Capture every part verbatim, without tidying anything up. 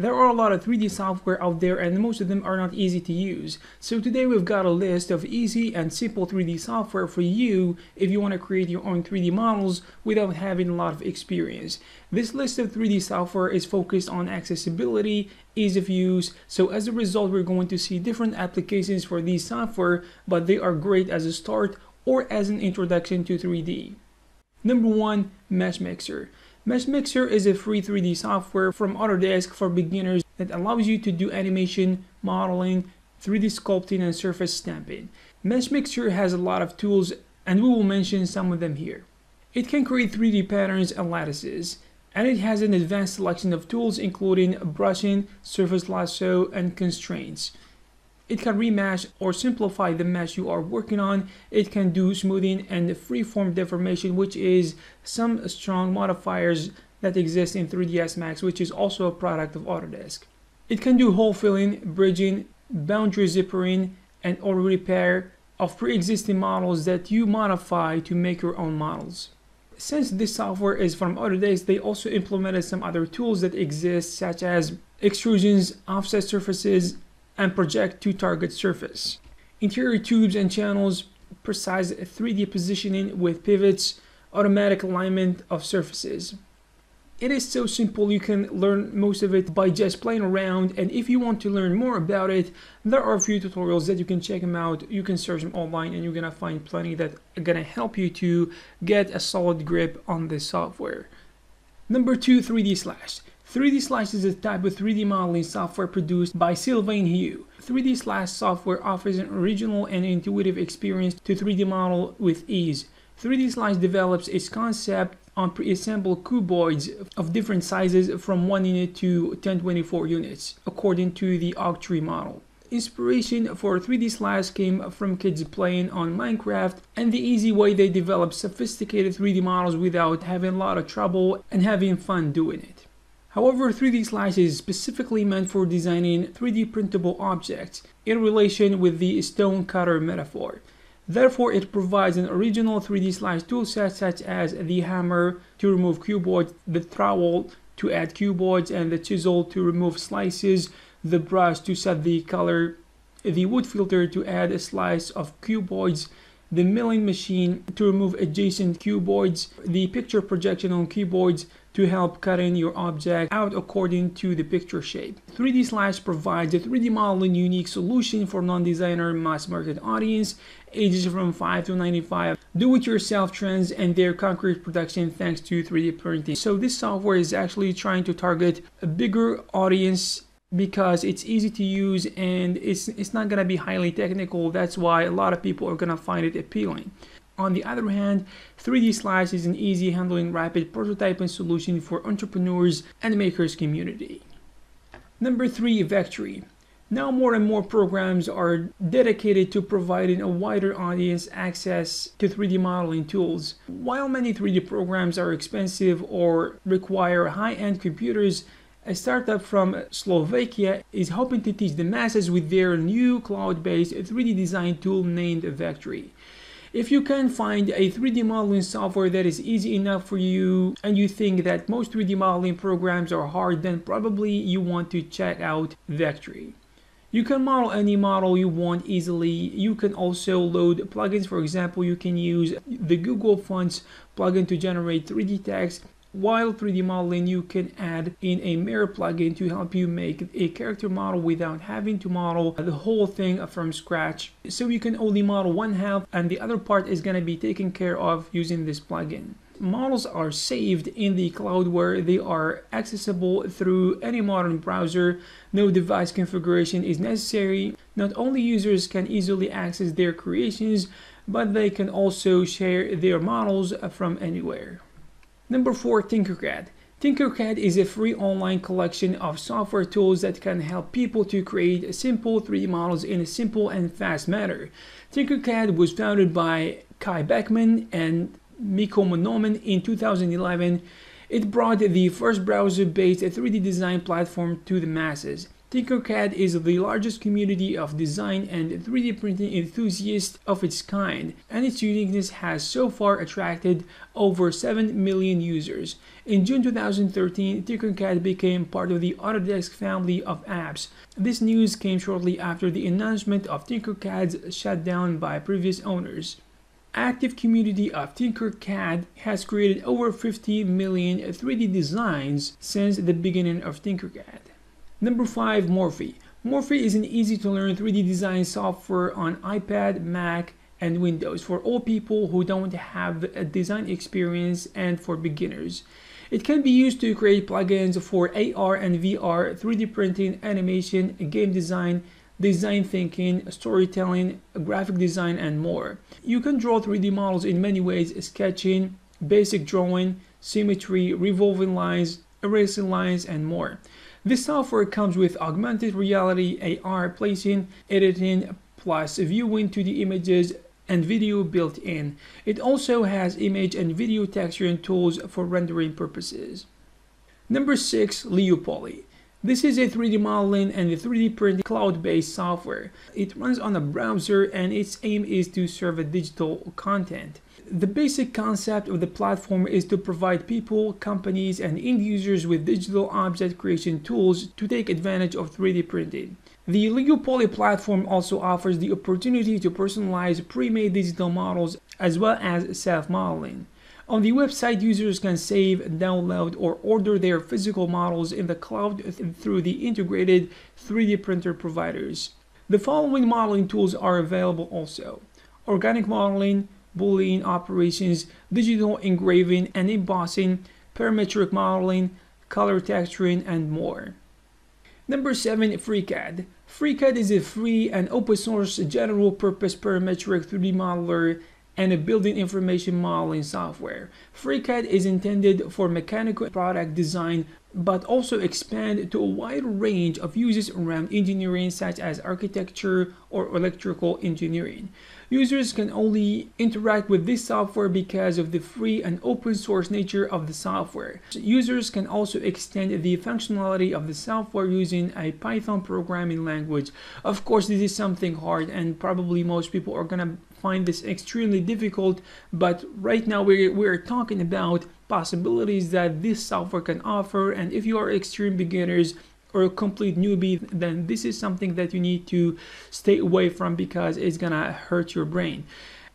There are a lot of three D software out there and most of them are not easy to use. So today we've got a list of easy and simple three D software for you if you want to create your own three D models without having a lot of experience. This list of three D software is focused on accessibility, ease of use, so as a result we're going to see different applications for these software, but they are great as a start or as an introduction to three D. Number one, Meshmixer. Meshmixer is a free three D software from Autodesk for beginners that allows you to do animation, modeling, three D sculpting, and surface stamping. Meshmixer has a lot of tools and we will mention some of them here. It can create three D patterns and lattices, and it has an advanced selection of tools including brushing, surface lasso, and constraints. It can remesh or simplify the mesh you are working on. It can do smoothing and freeform deformation, which is some strong modifiers that exist in three D S Max, which is also a product of Autodesk. It can do hole filling, bridging, boundary zippering, and or repair of pre-existing models that you modify to make your own models. Since this software is from Autodesk, they also implemented some other tools that exist, such as extrusions, offset surfaces, and project to target surface, interior tubes and channels, precise three D positioning with pivots, automatic alignment of surfaces. It is so simple you can learn most of it by just playing around, and if you want to learn more about it, there are a few tutorials that you can check them out. You can search them online and you're gonna find plenty that are gonna help you to get a solid grip on this software. Number two, three D Slash. three D Slash is a type of three D modeling software produced by Sylvain Huet. three D Slash software offers an original and intuitive experience to three D model with ease. three D Slash develops its concept on pre-assembled cuboids of different sizes from one unit to ten twenty-four units, according to the Octree model. Inspiration for three D Slash came from kids playing on Minecraft and the easy way they develop sophisticated three D models without having a lot of trouble and having fun doing it. However, three D Slash is specifically meant for designing three D printable objects in relation with the stone cutter metaphor. Therefore, it provides an original three D Slash toolset such as the hammer to remove cuboids, the trowel to add cuboids, and the chisel to remove slices, the brush to set the color, the wood filter to add a slice of cuboids, the milling machine to remove adjacent cuboids, the picture projection on cuboids to help cutting your object out according to the picture shape. three D Slash provides a three D modeling unique solution for non-designer mass market audience, ages from five to ninety-five, do-it-yourself trends and their concrete production thanks to three D printing. So this software is actually trying to target a bigger audience because it's easy to use and it's, it's not going to be highly technical. That's why a lot of people are going to find it appealing. On the other hand, three D Slash is an easy handling rapid prototyping solution for entrepreneurs and makers community. Number three, Vectary. Now more and more programs are dedicated to providing a wider audience access to three D modeling tools. While many three D programs are expensive or require high-end computers, a startup from Slovakia is hoping to teach the masses with their new cloud-based three D design tool named Vectary. If you can find a three D modeling software that is easy enough for you and you think that most three D modeling programs are hard, then probably you want to check out Vectary. You can model any model you want easily. You can also load plugins. For example, you can use the Google Fonts plugin to generate three D text. While three D modeling, you can add in a mirror plugin to help you make a character model without having to model the whole thing from scratch. So you can only model one half and the other part is going to be taken care of using this plugin. Models are saved in the cloud where they are accessible through any modern browser. No device configuration is necessary. Not only users can easily access their creations, but they can also share their models from anywhere. Number four, Tinkercad. Tinkercad is a free online collection of software tools that can help people to create simple three D models in a simple and fast manner. Tinkercad was founded by Kai Beckman and Mikko Mononen in two thousand eleven. It brought the first browser-based three D design platform to the masses. Tinkercad is the largest community of design and three D printing enthusiasts of its kind, and its uniqueness has so far attracted over seven million users. In June two thousand thirteen, Tinkercad became part of the Autodesk family of apps. This news came shortly after the announcement of Tinkercad's shutdown by previous owners. Active community of Tinkercad has created over fifty million three D designs since the beginning of Tinkercad. Number five. Morphi. Morphi is an easy-to-learn three D design software on iPad, Mac, and Windows for all people who don't have a design experience and for beginners. It can be used to create plugins for A R and V R, three D printing, animation, game design, design thinking, storytelling, graphic design, and more. You can draw three D models in many ways: sketching, basic drawing, symmetry, revolving lines, erasing lines, and more. This software comes with augmented reality, A R, placing, editing, plus viewing two D images and video built in. It also has image and video texturing tools for rendering purposes. Number six. Leopoly. This is a three D modeling and a three D printing cloud-based software. It runs on a browser and its aim is to serve a digital content. The basic concept of the platform is to provide people, companies, and end users with digital object creation tools to take advantage of three D printing. The Leopoly platform also offers the opportunity to personalize pre-made digital models as well as self-modeling. On the website, users can save, download, or order their physical models in the cloud through the integrated three D printer providers. The following modeling tools are available also: organic modeling, Boolean operations, digital engraving and embossing, parametric modeling, color texturing, and more. Number seven. FreeCAD. FreeCAD is a free and open source general purpose parametric three D modeler and a building information modeling software. FreeCAD is intended for mechanical product design, but also expand to a wide range of uses around engineering, such as architecture or electrical engineering. Users can only interact with this software because of the free and open source nature of the software. Users can also extend the functionality of the software using a Python programming language. Of course, this is something hard, and probably most people are gonna find this extremely difficult, but right now we're, we're talking about possibilities that this software can offer, and if you are extreme beginners or a complete newbie, then this is something that you need to stay away from because it's gonna hurt your brain.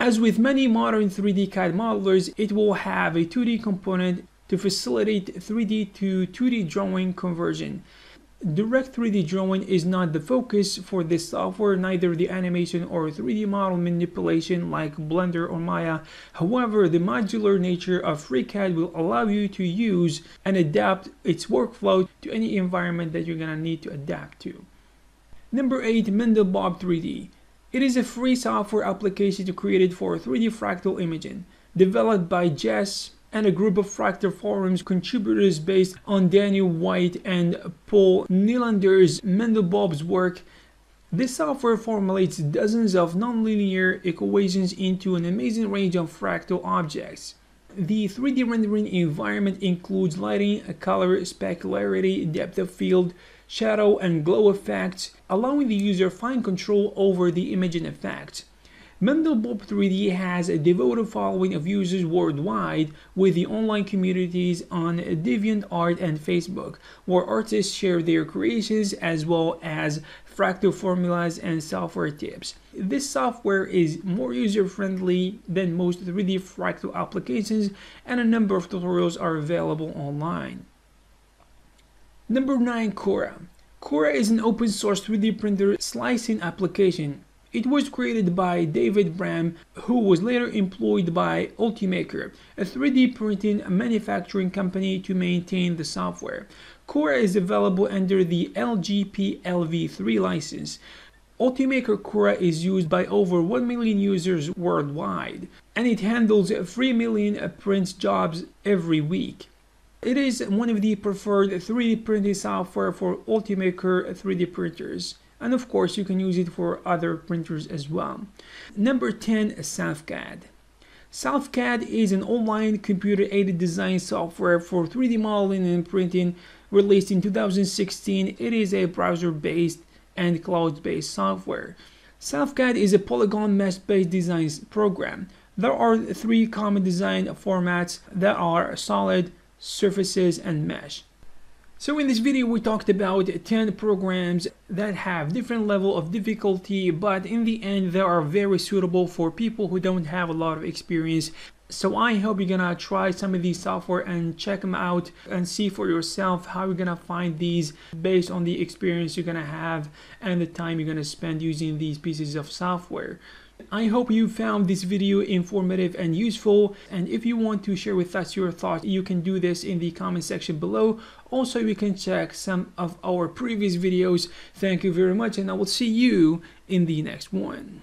As with many modern three D C A D modelers, it will have a two D component to facilitate three D to two D drawing conversion. Direct three D drawing is not the focus for this software, neither the animation or three D model manipulation like Blender or Maya. However, the modular nature of FreeCAD will allow you to use and adapt its workflow to any environment that you're gonna need to adapt to. Number eight. Mandelbulb three D. It is a free software application created for three D fractal imaging, developed by Jess and a group of Fractal Forums contributors based on Daniel White and Paul Nylander's Mandelbulb's work. This software formulates dozens of nonlinear equations into an amazing range of fractal objects. The three D rendering environment includes lighting, color, specularity, depth of field, shadow, and glow effects, allowing the user fine control over the imaging effects. Mandelbulb three D has a devoted following of users worldwide, with the online communities on DeviantArt and Facebook, where artists share their creations as well as fractal formulas and software tips. This software is more user-friendly than most three D fractal applications, and a number of tutorials are available online. Number nine. Cura. Cura is an open-source three D printer slicing application. It was created by David Braam, who was later employed by Ultimaker, a three D printing manufacturing company, to maintain the software. Cura is available under the L G P L V three license. Ultimaker Cura is used by over one million users worldwide, and it handles three million print jobs every week. It is one of the preferred three D printing software for Ultimaker three D printers. And of course, you can use it for other printers as well. Number ten. SelfCAD. SelfCAD is an online computer-aided design software for three D modeling and printing released in two thousand sixteen. It is a browser-based and cloud-based software. SelfCAD is a polygon mesh-based design program. There are three common design formats that are solid, surfaces, and mesh. So in this video we talked about ten programs that have different level of difficulty, but in the end they are very suitable for people who don't have a lot of experience. So I hope you're gonna try some of these software and check them out and see for yourself how you're gonna find these based on the experience you're gonna have and the time you're gonna spend using these pieces of software. I hope you found this video informative and useful, and if you want to share with us your thoughts, you can do this in the comment section below. Also, you can check some of our previous videos. Thank you very much, and I will see you in the next one.